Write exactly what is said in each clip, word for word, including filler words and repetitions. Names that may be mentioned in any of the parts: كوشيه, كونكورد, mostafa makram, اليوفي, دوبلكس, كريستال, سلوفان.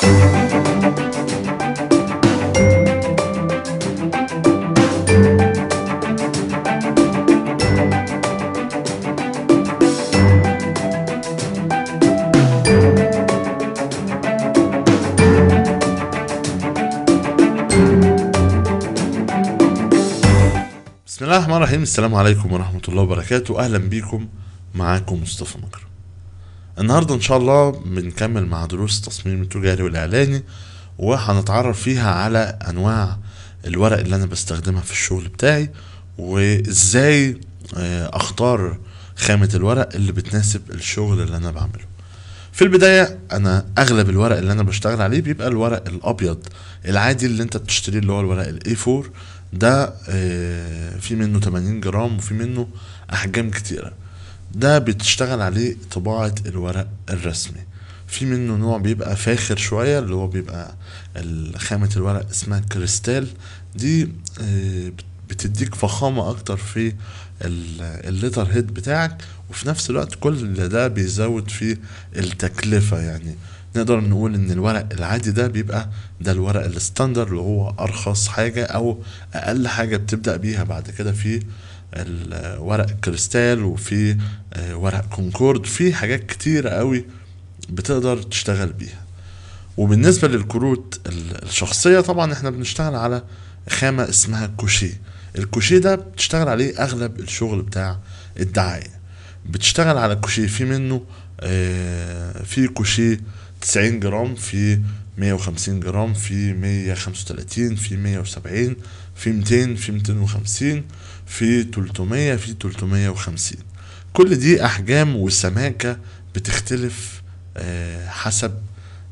بسم الله الرحمن الرحيم. السلام عليكم ورحمة الله وبركاته. أهلا بيكم، معاكم مصطفى مكرم. النهاردة إن شاء الله بنكمل مع دروس التصميم التجاري والإعلاني، وهنتعرف فيها على أنواع الورق اللي أنا بستخدمها في الشغل بتاعي، وإزاي أختار خامة الورق اللي بتناسب الشغل اللي أنا بعمله. في البداية أنا أغلب الورق اللي أنا بشتغل عليه بيبقى الورق الأبيض العادي اللي أنت بتشتريه، اللي هو الورق الإيه فور ده، في منه تمانين جرام وفي منه أحجام كتيرة. ده بتشتغل عليه طباعة الورق الرسمي. في منه نوع بيبقى فاخر شوية، اللي هو بيبقى خامة الورق اسمها كريستال، دي بتديك فخامة أكتر في الليتر هيد بتاعك، وفي نفس الوقت كل ده بيزود في التكلفة. يعني نقدر نقول ان الورق العادي ده بيبقى ده الورق الستاندر اللي هو ارخص حاجة او اقل حاجة بتبدأ بيها. بعد كده في الورق كريستال وفي ورق كونكورد، في حاجات كتيرة قوي بتقدر تشتغل بيها. وبالنسبة للكروت الشخصية طبعا احنا بنشتغل على خامة اسمها كوشيه. الكوشيه ده بتشتغل عليه اغلب الشغل بتاع الدعاية، بتشتغل على كوشيه. في منه في كوشيه تسعين جرام، في مية وخمسين جرام، في مية خمسة وتلاتين، في مية وسبعين، في ميتين، في ميتين وخمسين، في تلتمية، في تلتمية وخمسين. كل دي أحجام وسماكة بتختلف حسب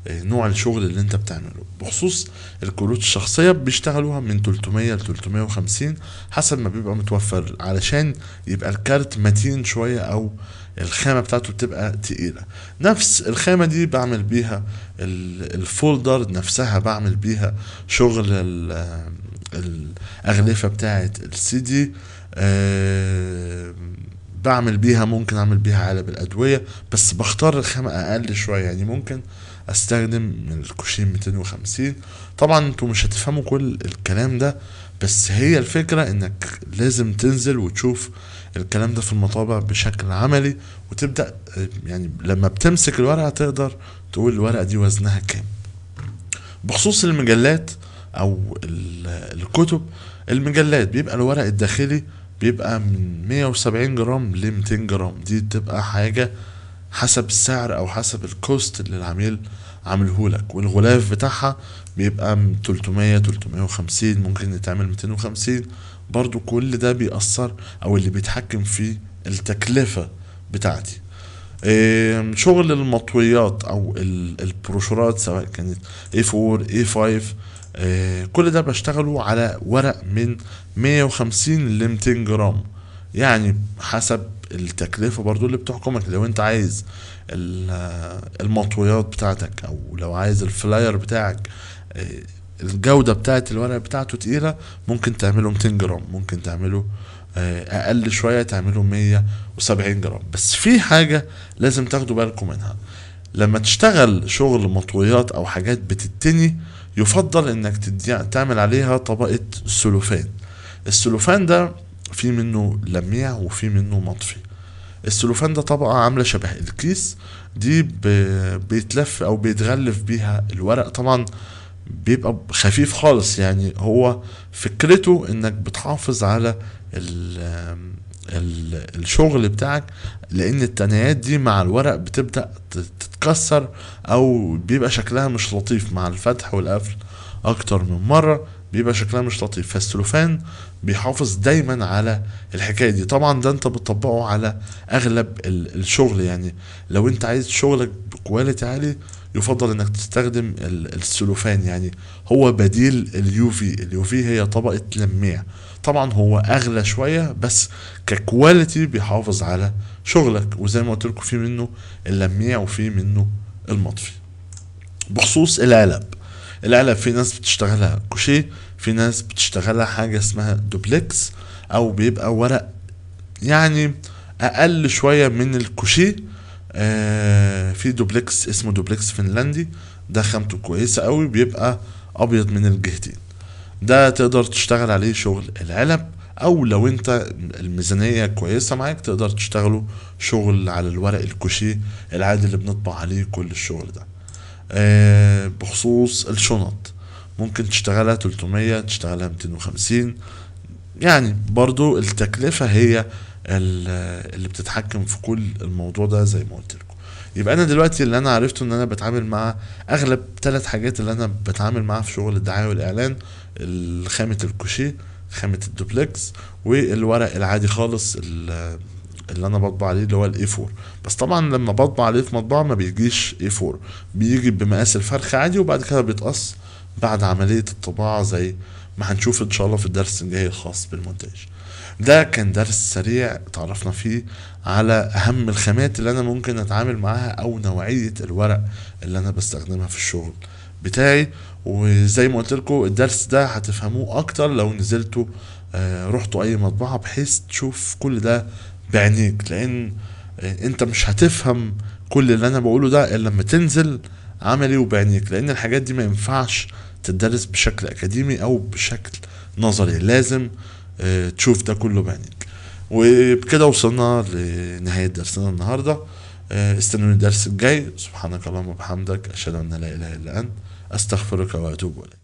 نوع الشغل اللي انت بتعمله. بخصوص الكروت الشخصية بيشتغلوها من تلتمية ل تلتمية وخمسين حسب ما بيبقى متوفر، علشان يبقى الكارت متين شوية او الخامة بتاعته بتبقى تقيلة. نفس الخامة دي بعمل بيها الفولدر نفسها، بعمل بيها شغل الاغلفة بتاعة السي دي، أه بعمل بيها، ممكن اعمل بيها علب الادوية، بس بختار الخامة اقل شوية. يعني ممكن استخدم الكوشيه ميتين وخمسين. طبعا انتوا مش هتفهموا كل الكلام ده، بس هي الفكرة انك لازم تنزل وتشوف الكلام ده في المطابع بشكل عملي، وتبدأ يعني لما بتمسك الورقة تقدر تقول الورقة دي وزنها كام. بخصوص المجلات او الكتب، المجلات بيبقى الورق الداخلي بيبقى من مية وسبعين جرام ل ميتين جرام. دي بتبقى حاجة حسب السعر او حسب الكوست اللي العميل عاملهولك، والغلاف بتاعها بيبقى من تلتمية تلتمية وخمسين، ممكن يتعمل ميتين وخمسين. برضو كل ده بيأثر او اللي بيتحكم في التكلفة بتاعتي. إيه شغل المطويات او البروشورات سواء كانت إيه فور إيه فايف، إيه كل ده بشتغله على ورق من مية وخمسين ل ميتين جرام، يعني حسب التكلفة برضو اللي بتحكمك. لو انت عايز المطويات بتاعتك او لو عايز الفلاير بتاعك الجودة بتاعت الورق بتاعته تقيلة، ممكن تعمله ميتين جرام، ممكن تعمله اقل شوية، تعمله مية وسبعين جرام. بس في حاجة لازم تاخدوا بالكم منها، لما تشتغل شغل مطويات او حاجات بتتني يفضل انك تعمل عليها طبقة سلوفان. السلوفان ده في منه لميع وفي منه مطفي. السلوفان ده طبقة عاملة شبه الكيس، دي بيتلف او بيتغلف بيها الورق. طبعا بيبقى خفيف خالص، يعني هو فكرته انك بتحافظ على ال ال الشغل بتاعك، لان التنايات دي مع الورق بتبدأ تتكسر او بيبقى شكلها مش لطيف مع الفتح والقفل اكتر من مرة، بيبقى شكلها مش لطيف. فالسلوفان بيحافظ دايما على الحكاية دي. طبعا ده انت بتطبقه على اغلب الشغل، يعني لو انت عايز شغلك بكواليتي عالي يفضل انك تستخدم السلوفان، يعني هو بديل اليوفي. اليوفي هي طبقة لميع، طبعا هو اغلى شوية بس ككواليتي بيحافظ على شغلك. وزي ما قلت لكم في منه اللميع وفي منه المطفي. بخصوص العلب، العلب في ناس بتشتغلها كوشيه، في ناس بتشتغلها حاجة اسمها دوبلكس، او بيبقى ورق يعني اقل شوية من الكوشيه آه في دوبلكس اسمه دوبلكس فنلندي، ده خامته كويسه قوي، بيبقى ابيض من الجهتين، ده تقدر تشتغل عليه شغل العلب، او لو انت الميزانيه كويسه معاك تقدر تشتغله شغل على الورق الكوشيه العادي اللي بنطبع عليه كل الشغل ده. آه بخصوص الشنط ممكن تشتغلها تلتمية، تشتغلها ميتين وخمسين، يعني برضو التكلفه هي اللي بتتحكم في كل الموضوع ده زي ما قلت لكم. يبقى انا دلوقتي اللي انا عرفته ان انا بتعامل مع اغلب ثلاث حاجات اللي انا بتعامل معاها في شغل الدعايه والاعلان، خامه الكوشيه، خامه الدوبلكس، والورق العادي خالص اللي انا بطبع عليه اللي هو الاي فور. بس طبعا لما بطبع عليه في مطبعه ما بيجيش اي فور، بيجي بمقاس الفرخ عادي، وبعد كده بيتقص بعد عمليه الطباعه زي ما هنشوف ان شاء الله في الدرس الجاي الخاص بالمونتاج. ده كان درس سريع تعرفنا فيه على اهم الخامات اللي انا ممكن اتعامل معاها، او نوعيه الورق اللي انا بستخدمها في الشغل بتاعي. وزي ما قلت لكم الدرس ده هتفهموه اكتر لو نزلتوا آه رحتوا اي مطبعه، بحيث تشوف كل ده بعينيك، لان آه انت مش هتفهم كل اللي انا بقوله ده الا لما تنزل عملي وبعينيك، لان الحاجات دي ما ينفعش تدرس بشكل اكاديمي او بشكل نظري، لازم تشوف ده كله بعينك. وبكده وصلنا لنهاية درسنا النهاردة، استنوني الدرس الجاي. سبحانك اللهم وبحمدك، أشهد أن لا إله إلا أنت، أستغفرك وأتوب إليك.